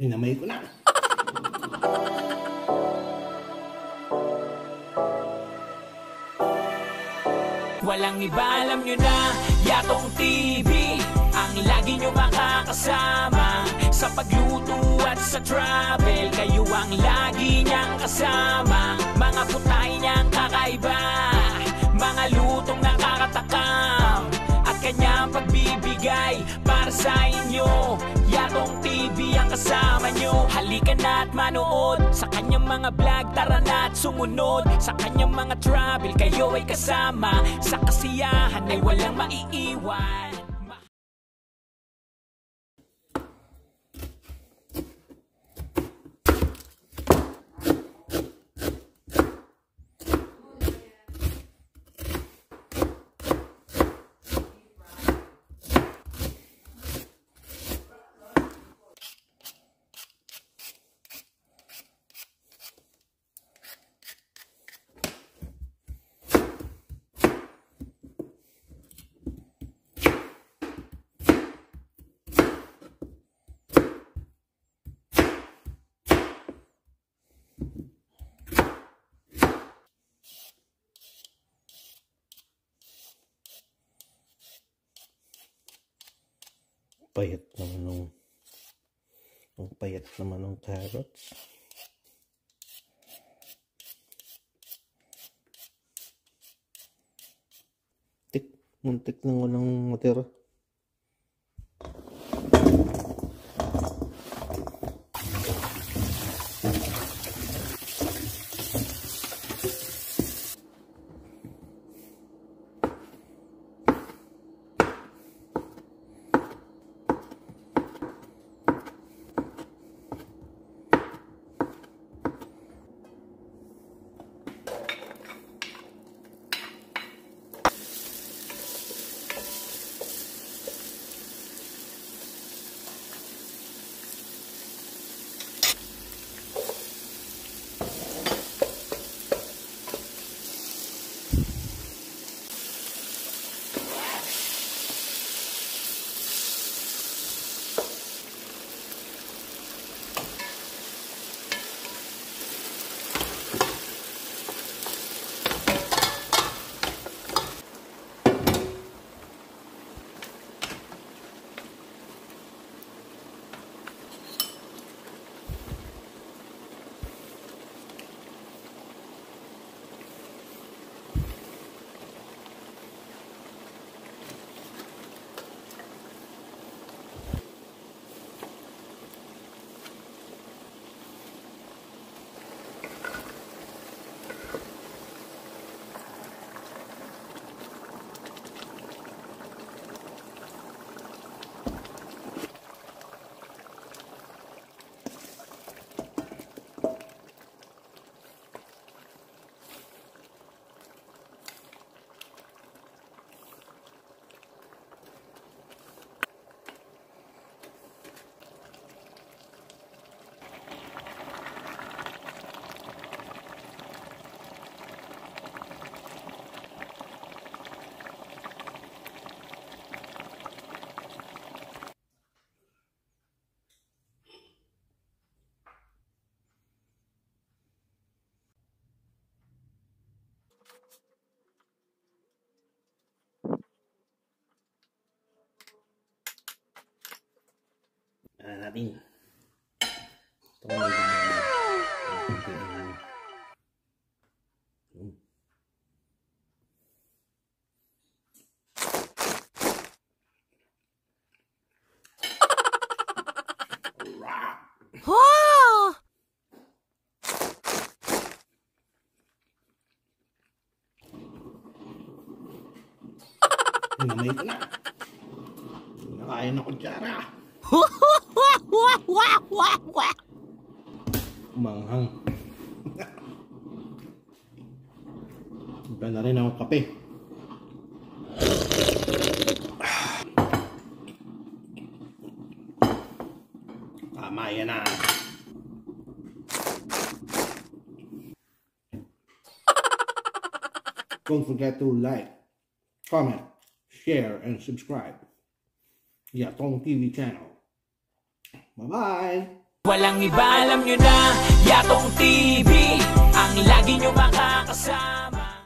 Dinamay ko na. Walang iba, alam nyo na, Yatong TV ang lagi nyo makakasama. Sa pagluto at sa travel, kayo ang lagi niyang kasama. Mga putay niyang kakaiba, mga lutong nakakatakam, at kanyang pagbibigay para sa inyo. Yatong TV ang kasama nyo. Halika na at manood sa kanyang mga vlog, tara na at sumunod. Sa kanyang mga travel, kayo ay kasama. Sa kasiyahan ay walang maiiwan. Payat naman ng carrots. Muntik na walang matira. Natin itong may ito na nakain ako diyara. Wah. Manghang. Iba na rin ang kape. Tama, yan na. Don't forget to like, comment, share, and subscribe. Yatong TV channel. Bye-bye. Walang iba, alam nyo na, Yatong TV, ang lagi nyo makakasama.